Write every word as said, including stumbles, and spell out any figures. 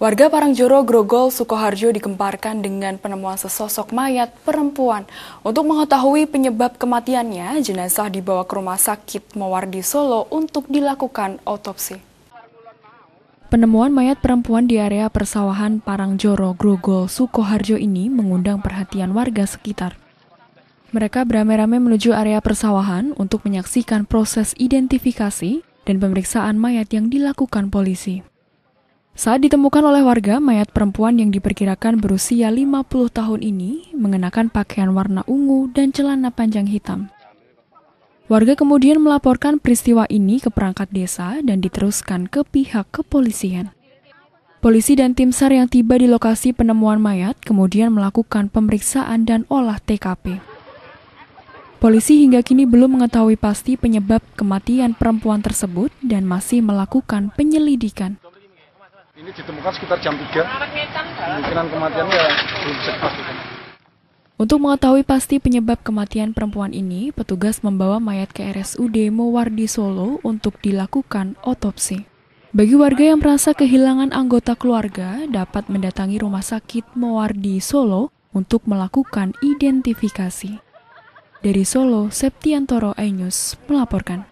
Warga Parangjoro Grogol Sukoharjo dikemparkan dengan penemuan sesosok mayat perempuan. Untuk mengetahui penyebab kematiannya, jenazah dibawa ke rumah sakit Moewardi Solo untuk dilakukan otopsi. Penemuan mayat perempuan di area persawahan Parangjoro Grogol Sukoharjo ini mengundang perhatian warga sekitar. Mereka beramai-ramai menuju area persawahan untuk menyaksikan proses identifikasi dan pemeriksaan mayat yang dilakukan polisi. Saat ditemukan oleh warga, mayat perempuan yang diperkirakan berusia lima puluh tahun ini mengenakan pakaian warna ungu dan celana panjang hitam. Warga kemudian melaporkan peristiwa ini ke perangkat desa dan diteruskan ke pihak kepolisian. Polisi dan tim SAR yang tiba di lokasi penemuan mayat kemudian melakukan pemeriksaan dan olah T K P. Polisi hingga kini belum mengetahui pasti penyebab kematian perempuan tersebut dan masih melakukan penyelidikan. Ini ditemukan sekitar jam tiga, kemungkinan kematiannya belum bisa dipastikan. Untuk mengetahui pasti penyebab kematian perempuan ini, petugas membawa mayat ke R S U D Moewardi Solo untuk dilakukan otopsi. Bagi warga yang merasa kehilangan anggota keluarga, dapat mendatangi rumah sakit Moewardi Solo untuk melakukan identifikasi. Dari Solo, Septiantoro Enyus melaporkan.